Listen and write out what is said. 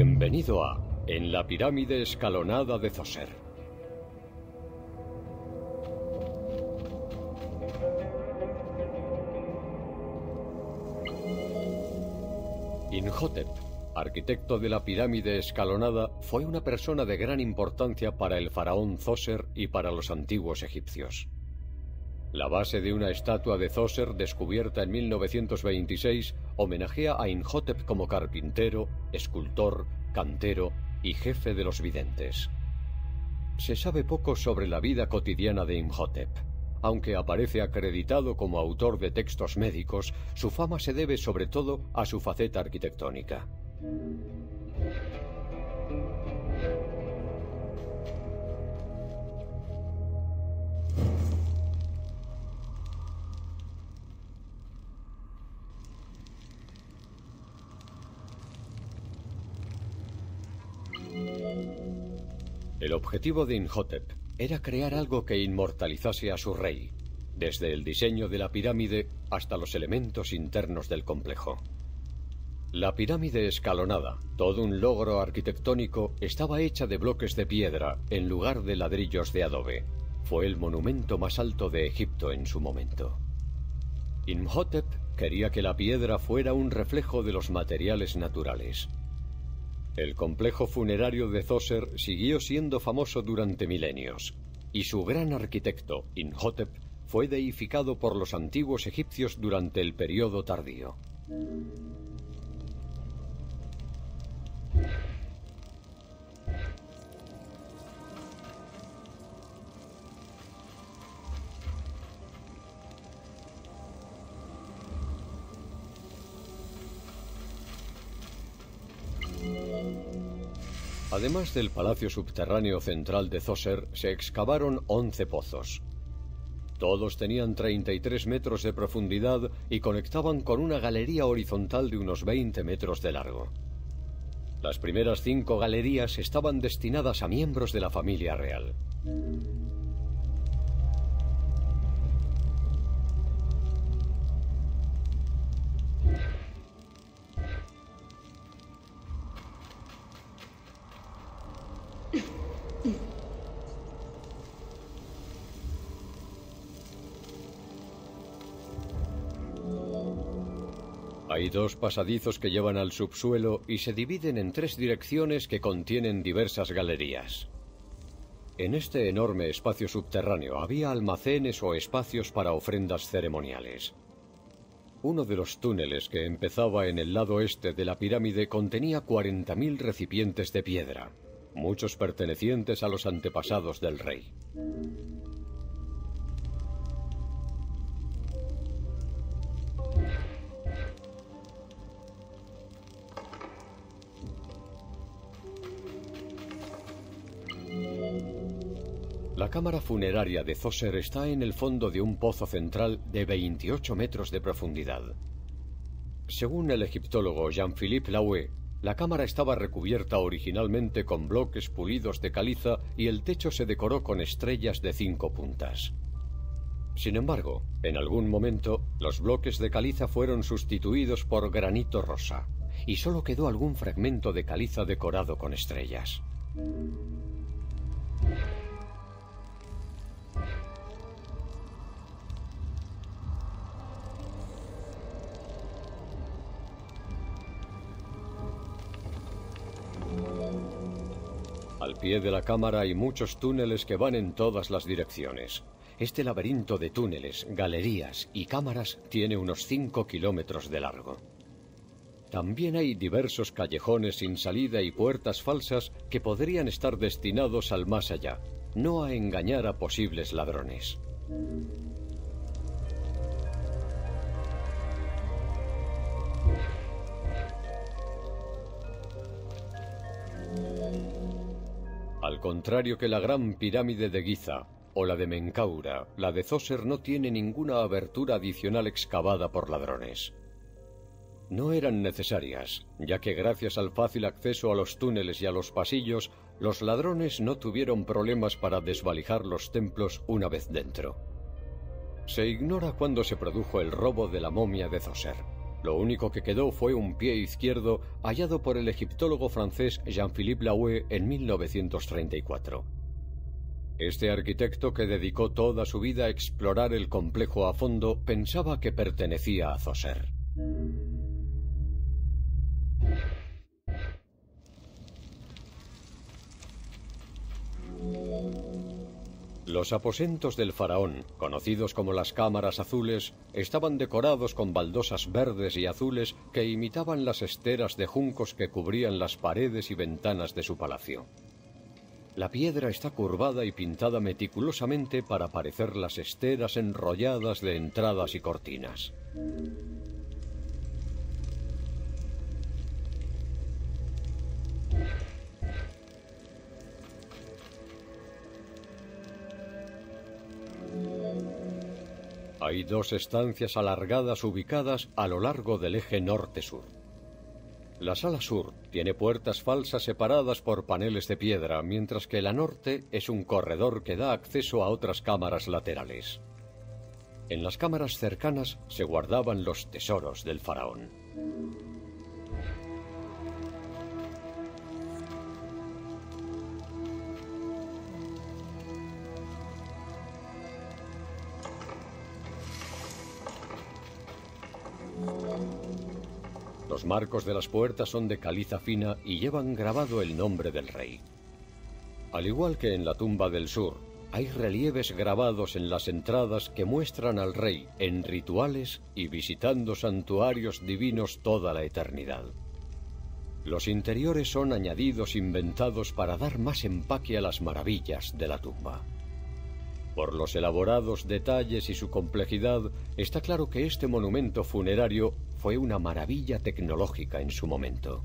Bienvenido a En la pirámide escalonada de Zoser. Imhotep, arquitecto de la pirámide escalonada, fue una persona de gran importancia para el faraón Zoser y para los antiguos egipcios. La base de una estatua de Zoser descubierta en 1926 homenajea a Imhotep como carpintero, escultor, cantero y jefe de los videntes. Se sabe poco sobre la vida cotidiana de Imhotep. Aunque aparece acreditado como autor de textos médicos, su fama se debe sobre todo a su faceta arquitectónica. El objetivo de Imhotep era crear algo que inmortalizase a su rey, desde el diseño de la pirámide hasta los elementos internos del complejo. La pirámide escalonada, todo un logro arquitectónico, estaba hecha de bloques de piedra en lugar de ladrillos de adobe. Fue el monumento más alto de Egipto en su momento. Imhotep quería que la piedra fuera un reflejo de los materiales naturales. El complejo funerario de Zoser siguió siendo famoso durante milenios, y su gran arquitecto, Imhotep, fue deificado por los antiguos egipcios durante el periodo tardío. Además del palacio subterráneo central de Zoser, se excavaron 11 pozos. Todos tenían 33 metros de profundidad y conectaban con una galería horizontal de unos 20 metros de largo. Las primeras 5 galerías estaban destinadas a miembros de la familia real. Hay 2 pasadizos que llevan al subsuelo y se dividen en 3 direcciones que contienen diversas galerías. En este enorme espacio subterráneo había almacenes o espacios para ofrendas ceremoniales. Uno de los túneles que empezaba en el lado este de la pirámide contenía 40.000 recipientes de piedra, muchos pertenecientes a los antepasados del rey. La cámara funeraria de Zoser está en el fondo de un pozo central de 28 metros de profundidad. Según el egiptólogo Jean-Philippe Lauer, la cámara estaba recubierta originalmente con bloques pulidos de caliza y el techo se decoró con estrellas de 5 puntas. Sin embargo, en algún momento, los bloques de caliza fueron sustituidos por granito rosa, y solo quedó algún fragmento de caliza decorado con estrellas. Al pie de la cámara hay muchos túneles que van en todas las direcciones. Este laberinto de túneles, galerías y cámaras tiene unos 5 kilómetros de largo. También hay diversos callejones sin salida y puertas falsas que podrían estar destinados al más allá, no a engañar a posibles ladrones. Al contrario que la gran pirámide de Giza o la de Menkaura, la de Zoser no tiene ninguna abertura adicional excavada por ladrones. No eran necesarias, ya que gracias al fácil acceso a los túneles y a los pasillos, los ladrones no tuvieron problemas para desvalijar los templos una vez dentro. Se ignora cuándo se produjo el robo de la momia de Zoser. Lo único que quedó fue un pie izquierdo hallado por el egiptólogo francés Jean-Philippe Lauer en 1934. Este arquitecto, que dedicó toda su vida a explorar el complejo a fondo, pensaba que pertenecía a Zoser. Los aposentos del faraón, conocidos como las cámaras azules, estaban decorados con baldosas verdes y azules que imitaban las esteras de juncos que cubrían las paredes y ventanas de su palacio. La piedra está curvada y pintada meticulosamente para parecer las esteras enrolladas de entradas y cortinas. Hay dos estancias alargadas ubicadas a lo largo del eje norte-sur. La sala sur tiene puertas falsas separadas por paneles de piedra, mientras que la norte es un corredor que da acceso a otras cámaras laterales. En las cámaras cercanas se guardaban los tesoros del faraón. Los marcos de las puertas son de caliza fina y llevan grabado el nombre del rey. Al igual que en la tumba del sur, hay relieves grabados en las entradas que muestran al rey en rituales y visitando santuarios divinos toda la eternidad. Los interiores son añadidos inventados para dar más empaque a las maravillas de la tumba. Por los elaborados detalles y su complejidad, está claro que este monumento funerario fue una maravilla tecnológica en su momento.